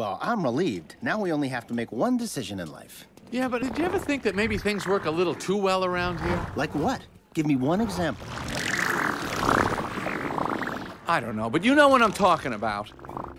Well, I'm relieved. Now we only have to make one decision in life. Yeah, but did you ever think that maybe things work a little too well around here? Like what? Give me one example. I don't know, but you know what I'm talking about.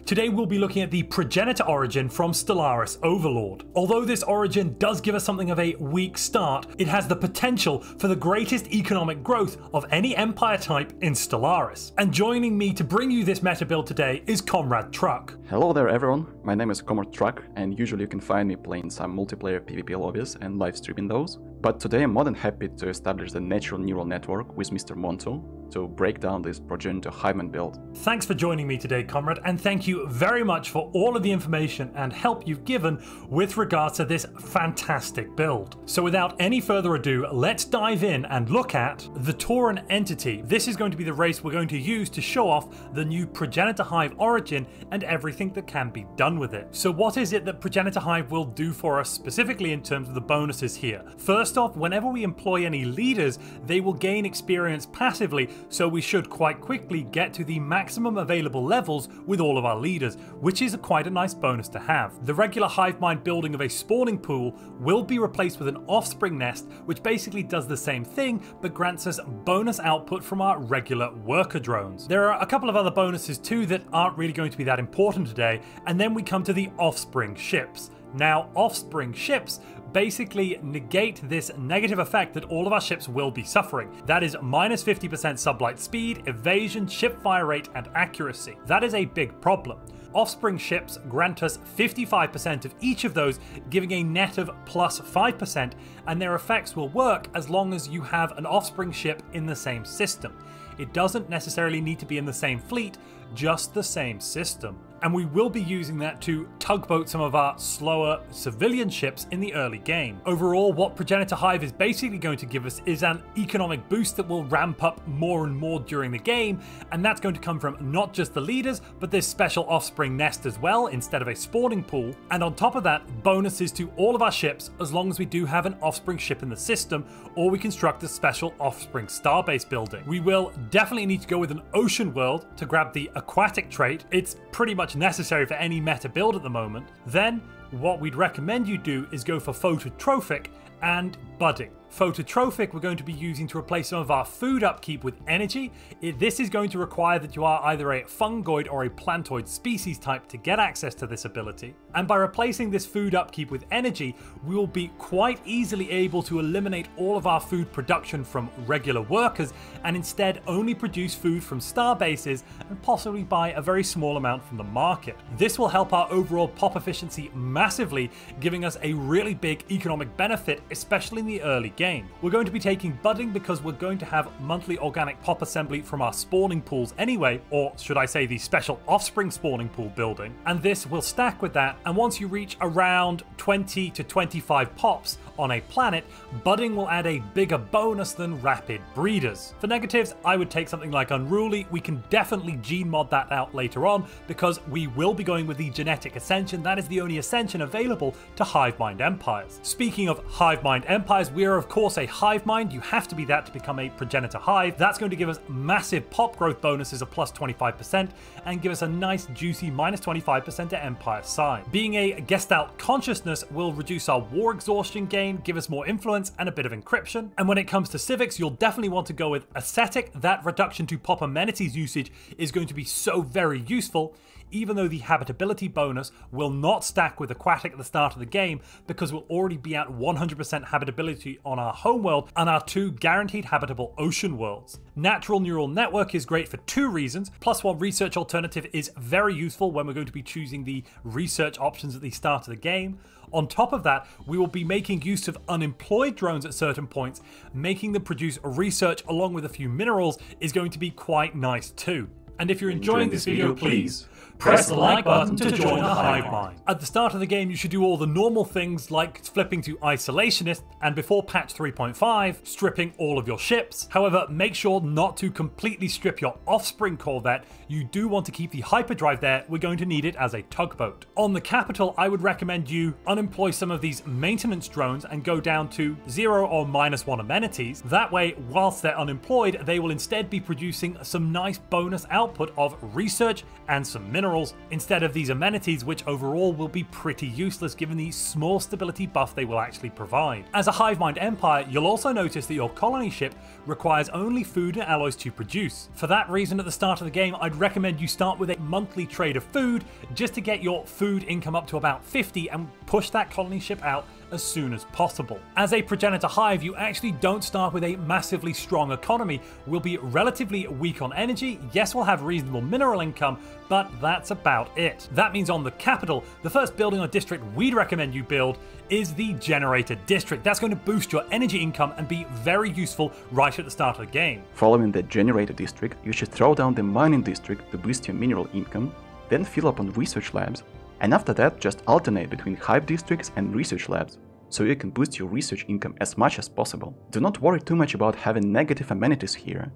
Today we'll be looking at the Progenitor origin from Stellaris Overlord. Although this origin does give us something of a weak start, it has the potential for the greatest economic growth of any Empire type in Stellaris. And joining me to bring you this meta build today is KomradTruck. Hello there everyone, my name is KomradTruck, and usually you can find me playing some multiplayer PvP lobbies and live streaming those. But today I'm more than happy to establish the natural neural network with Mr. Monto to break down this Progenitor Hive Mind build. Thanks for joining me today, Comrade, and thank you very much for all of the information and help you've given with regards to this fantastic build. So without any further ado, let's dive in and look at the Tauren Entity. This is going to be the race we're going to use to show off the new Progenitor Hive origin and everything that can be done with it. So what is it that Progenitor Hive will do for us specifically in terms of the bonuses here? First off, whenever we employ any leaders, they will gain experience passively, so we should quite quickly get to the maximum available levels with all of our leaders, which is quite a nice bonus to have. The regular hive mind building of a spawning pool will be replaced with an offspring nest, which basically does the same thing but grants us bonus output from our regular worker drones. There are a couple of other bonuses too that aren't really going to be that important today, and then we come to the offspring ships. Now, offspring ships basically negate this negative effect that all of our ships will be suffering. That is minus 50% sublight speed, evasion, ship fire rate, and accuracy. That is a big problem. Offspring ships grant us 55% of each of those, giving a net of plus 5%, and their effects will work as long as you have an offspring ship in the same system. It doesn't necessarily need to be in the same fleet, just the same system. And we will be using that to tugboat some of our slower civilian ships in the early game. Overall, what Progenitor Hive is basically going to give us is an economic boost that will ramp up more and more during the game, and that's going to come from not just the leaders, but this special offspring nest as well, instead of a spawning pool. And on top of that, bonuses to all of our ships, as long as we do have an offspring ship in the system, or we construct a special offspring starbase building. We will definitely need to go with an ocean world to grab the aquatic trait. It's pretty much necessary for any meta build at the moment. Then what we'd recommend you do is go for phototrophic and budding. Phototrophic we're going to be using to replace some of our food upkeep with energy. This is going to require that you are either a fungoid or a plantoid species type to get access to this ability. And by replacing this food upkeep with energy, we will be quite easily able to eliminate all of our food production from regular workers and instead only produce food from star bases and possibly buy a very small amount from the market. This will help our overall pop efficiency massively, giving us a really big economic benefit, especially in the early game. We're going to be taking budding because we're going to have monthly organic pop assembly from our spawning pools anyway, or should I say the special offspring spawning pool building, and this will stack with that, and once you reach around 20 to 25 pops on a planet, budding will add a bigger bonus than rapid breeders. For negatives, I would take something like unruly. We can definitely gene mod that out later on because we will be going with the genetic ascension. That is the only ascension available to hive mind empires. Speaking of hive mind empires, we are of course a hive mind. You have to be that to become a progenitor hive. That's going to give us massive pop growth bonuses of plus 25% and give us a nice juicy minus 25% to empire size. Being a gestalt consciousness will reduce our war exhaustion gain, give us more influence and a bit of encryption. And when it comes to civics, you'll definitely want to go with ascetic. That reduction to pop amenities usage is going to be so very useful, even though the habitability bonus will not stack with aquatic at the start of the game because we'll already be at 100% habitability on our homeworld and our two guaranteed habitable ocean worlds. Natural neural network is great for two reasons. Plus one research alternative is very useful when we're going to be choosing the research options at the start of the game. On top of that, we will be making use of unemployed drones at certain points. Making them produce research along with a few minerals is going to be quite nice too. And if you're enjoying this video, please press the like button to join the hive mind. At the start of the game, you should do all the normal things like flipping to isolationist, and before patch 3.5, stripping all of your ships. However, make sure not to completely strip your offspring corvette. You do want to keep the hyperdrive there. We're going to need it as a tugboat. On the capital, I would recommend you unemploy some of these maintenance drones and go down to 0 or -1 amenities. That way, whilst they're unemployed, they will instead be producing some nice bonus output of research and some minerals. minerals instead of these amenities, which overall will be pretty useless given the small stability buff they will actually provide. As a hive mind empire, you'll also notice that your colony ship requires only food and alloys to produce. For that reason, at the start of the game, I'd recommend you start with a monthly trade of food just to get your food income up to about 50 and push that colony ship out as soon as possible. As a progenitor hive, you actually don't start with a massively strong economy. We'll be relatively weak on energy. Yes, we'll have reasonable mineral income, but that's about it. That means on the capital, the first building or district we'd recommend you build is the generator district. That's going to boost your energy income and be very useful right at the start of the game. Following the generator district, you should throw down the mining district to boost your mineral income, then fill up on research labs, and after that just alternate between hive districts and research labs, so you can boost your research income as much as possible. Do not worry too much about having negative amenities here.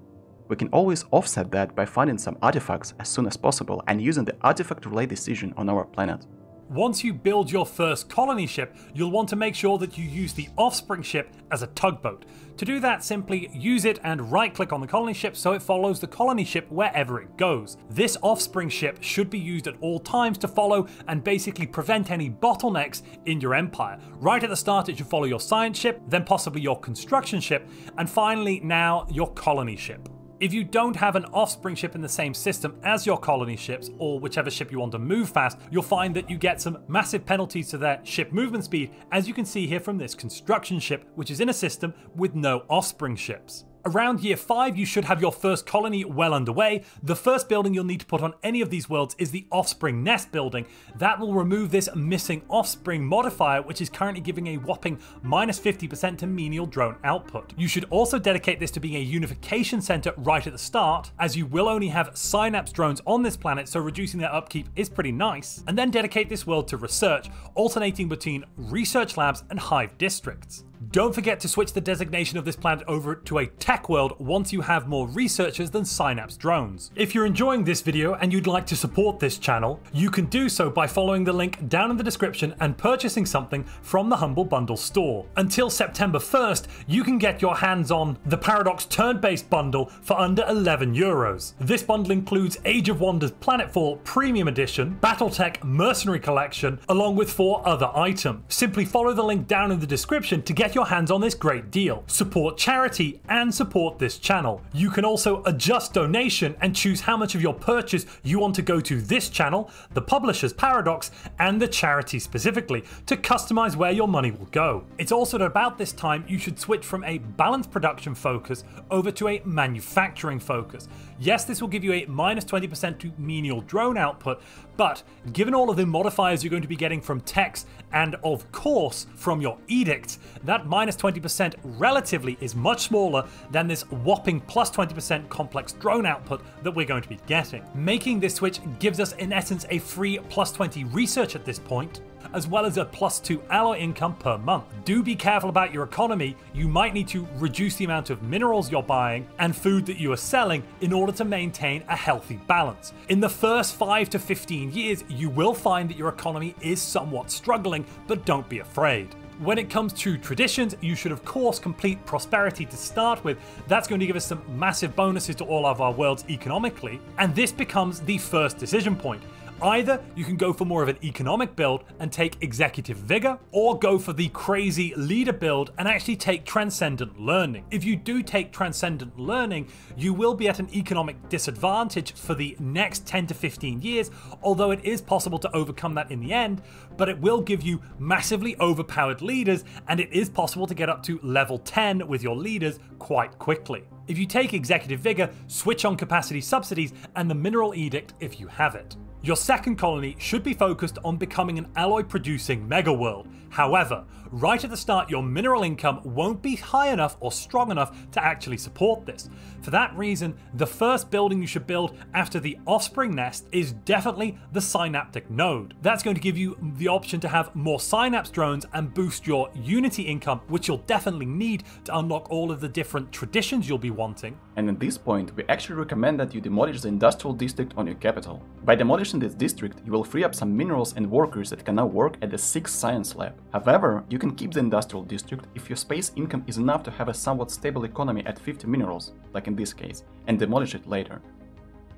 We can always offset that by finding some artifacts as soon as possible and using the artifact relay decision on our planet. Once you build your first colony ship, you'll want to make sure that you use the offspring ship as a tugboat. To do that, simply use it and right-click on the colony ship so it follows the colony ship wherever it goes. This offspring ship should be used at all times to follow and basically prevent any bottlenecks in your empire. Right at the start, it should follow your science ship, then possibly your construction ship, and finally now your colony ship. If you don't have an offspring ship in the same system as your colony ships, or whichever ship you want to move fast, you'll find that you get some massive penalties to their ship movement speed, as you can see here from this construction ship, which is in a system with no offspring ships. Around year 5, you should have your first colony well underway. The first building you'll need to put on any of these worlds is the offspring nest building. That will remove this missing offspring modifier, which is currently giving a whopping -50% to menial drone output. You should also dedicate this to being a unification center right at the start, as you will only have synapse drones on this planet, so reducing their upkeep is pretty nice. And then dedicate this world to research, alternating between research labs and hive districts. Don't forget to switch the designation of this planet over to a tech world once you have more researchers than Synapse drones. If you're enjoying this video and you'd like to support this channel, you can do so by following the link down in the description and purchasing something from the Humble Bundle store. Until September 1st, you can get your hands on the Paradox Turn-Based bundle for under €11. This bundle includes Age of Wonders Planetfall Premium Edition, Battletech Mercenary Collection, along with 4 other items. Simply follow the link down in the description to get your hands on this great deal, support charity and support this channel. You can also adjust donation and choose how much of your purchase you want to go to this channel, the publisher's Paradox, and the charity specifically, to customize where your money will go. It's also at about this time you should switch from a balanced production focus over to a manufacturing focus. Yes, this will give you a -20% to menial drone output, but given all of the modifiers you're going to be getting from techs and of course from your edicts, that -20% relatively is much smaller than this whopping +20% complex drone output that we're going to be getting. Making this switch gives us in essence a free +20 research at this point, as well as a +2 alloy income per month. Do be careful about your economy. You might need to reduce the amount of minerals you're buying and food that you are selling in order to maintain a healthy balance. In the first 5 to 15 years, you will find that your economy is somewhat struggling, but don't be afraid. When it comes to traditions, you should of course complete prosperity to start with. That's going to give us some massive bonuses to all of our worlds economically, and this becomes the first decision point. Either you can go for more of an economic build and take executive vigor, or go for the crazy leader build and actually take transcendent learning. If you do take transcendent learning, you will be at an economic disadvantage for the next 10 to 15 years, although it is possible to overcome that in the end, but it will give you massively overpowered leaders, and it is possible to get up to level 10 with your leaders quite quickly. If you take executive vigor, switch on capacity subsidies and the mineral edict if you have it. Your second colony should be focused on becoming an alloy-producing megaworld. However, right at the start, your mineral income won't be high enough or strong enough to actually support this. For that reason, the first building you should build after the offspring nest is definitely the synaptic node. That's going to give you the option to have more synapse drones and boost your unity income, which you'll definitely need to unlock all of the different traditions you'll be wanting. And at this point, we actually recommend that you demolish the industrial district on your capital. By demolishing this district, you will free up some minerals and workers that can now work at the 6th science lab. However, you can keep the industrial district if your space income is enough to have a somewhat stable economy at 50 minerals, like in this case, and demolish it later.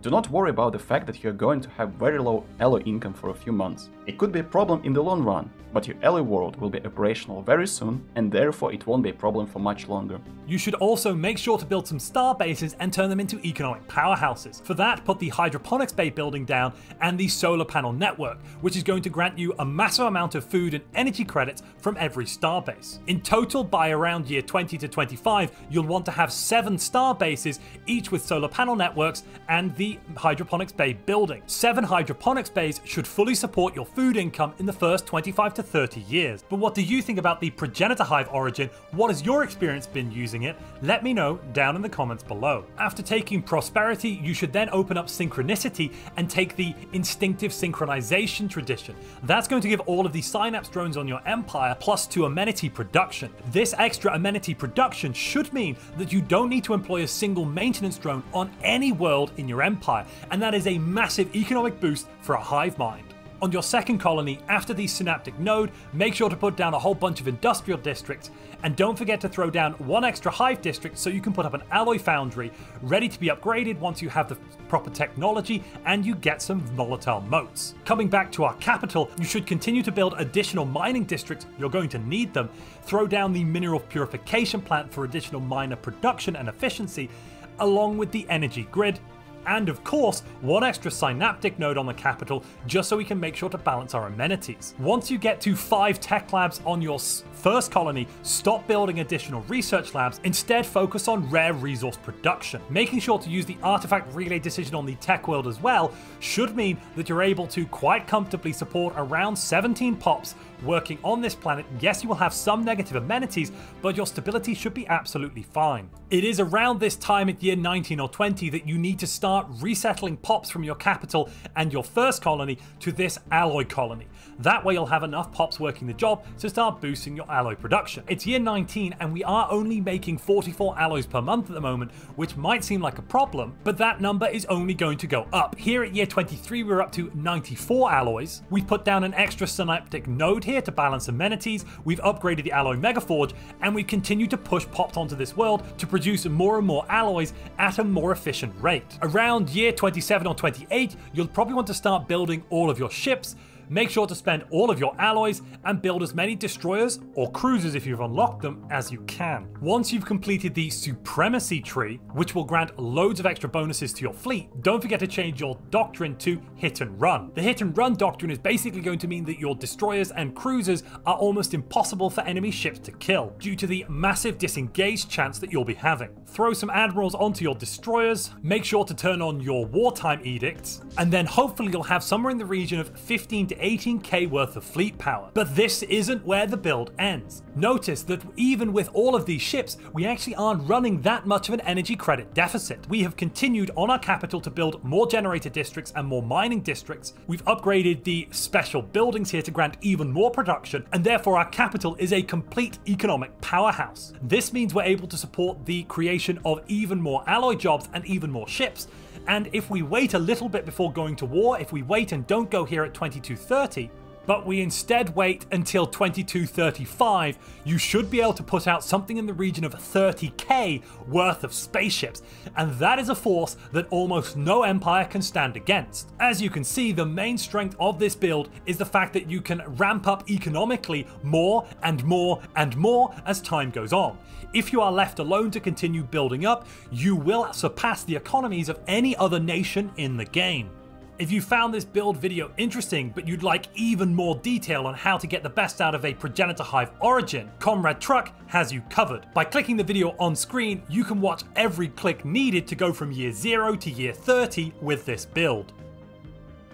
Do not worry about the fact that you are going to have very low alloy income for a few months. It could be a problem in the long run, but your alloy world will be operational very soon and therefore it won't be a problem for much longer. You should also make sure to build some star bases and turn them into economic powerhouses. For that, put the hydroponics bay building down and the solar panel network, which is going to grant you a massive amount of food and energy credits from every star base. In total, by around year 20 to 25, you'll want to have 7 star bases, each with solar panel networks and the hydroponics bay building. 7 hydroponics bays should fully support your food income in the first 25 to 30 years. But what do you think about the Progenitor Hive origin? What has your experience been using it? Let me know down in the comments below. After taking prosperity, you should then open up synchronicity and take the instinctive synchronization tradition. That's going to give all of the synapse drones on your empire plus 2 amenity production. This extra amenity production should mean that you don't need to employ a single maintenance drone on any world in your empire, and that is a massive economic boost for a hive mind. On your second colony, after the synaptic node, make sure to put down a whole bunch of industrial districts, and don't forget to throw down 1 extra hive district so you can put up an alloy foundry ready to be upgraded once you have the proper technology and you get some volatile moats. Coming back to our capital, you should continue to build additional mining districts. You're going to need them. Throw down the mineral purification plant for additional miner production and efficiency, along with the energy grid. And of course, 1 extra synaptic node on the capital, just so we can make sure to balance our amenities. Once you get to 5 tech labs on your first colony, stop building additional research labs. Instead, focus on rare resource production. Making sure to use the artifact relay decision on the tech world as well should mean that you're able to quite comfortably support around 17 pops working on this planet. Yes, you will have some negative amenities, but your stability should be absolutely fine. It is around this time at year 19 or 20 that you need to start resettling pops from your capital and your first colony to this alloy colony. That way you'll have enough pops working the job to start boosting your alloy production. It's year 19 and we are only making 44 alloys per month at the moment, which might seem like a problem, but that number is only going to go up. Here at year 23, we're up to 94 alloys. We put down an extra synaptic node here to balance amenities, we've upgraded the alloy megaforge, and we continue to push pops onto this world to produce more and more alloys at a more efficient rate. Around year 27 or 28, you'll probably want to start building all of your ships. Make sure to spend all of your alloys and build as many destroyers or cruisers if you've unlocked them as you can. Once you've completed the supremacy tree, which will grant loads of extra bonuses to your fleet, don't forget to change your doctrine to hit and run. The hit and run doctrine is basically going to mean that your destroyers and cruisers are almost impossible for enemy ships to kill due to the massive disengage chance that you'll be having. Throw some admirals onto your destroyers, make sure to turn on your wartime edicts, and then hopefully you'll have somewhere in the region of 15 to 18k worth of fleet power. But this isn't where the build ends. Notice that even with all of these ships, we actually aren't running that much of an energy credit deficit. We have continued on our capital to build more generator districts and more mining districts. We've upgraded the special buildings here to grant even more production, and therefore our capital is a complete economic powerhouse. This means we're able to support the creation of even more alloy jobs and even more ships. And if we wait a little bit before going to war, if we wait and don't go here at 2230, but we instead wait until 2235, you should be able to put out something in the region of 30k worth of spaceships, and that is a force that almost no empire can stand against. As you can see, the main strength of this build is the fact that you can ramp up economically more and more and more as time goes on. If you are left alone to continue building up, you will surpass the economies of any other nation in the game. If you found this build video interesting, but you'd like even more detail on how to get the best out of a Progenitor Hive origin, KomradTruck has you covered. By clicking the video on screen, you can watch every click needed to go from year 0 to year 30 with this build.